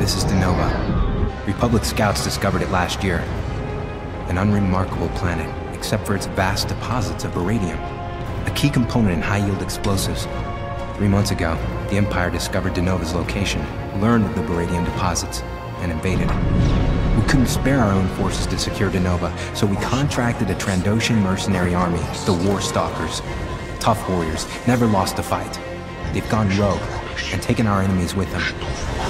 This is Denova. Republic scouts discovered it last year. An unremarkable planet, except for its vast deposits of baradium, a key component in high-yield explosives. 3 months ago, the Empire discovered Denova's location, learned of the baradium deposits, and invaded. We couldn't spare our own forces to secure Denova, so we contracted a Trandoshan mercenary army, the War Stalkers. Tough warriors, never lost a fight. They've gone rogue and taken our enemies with them.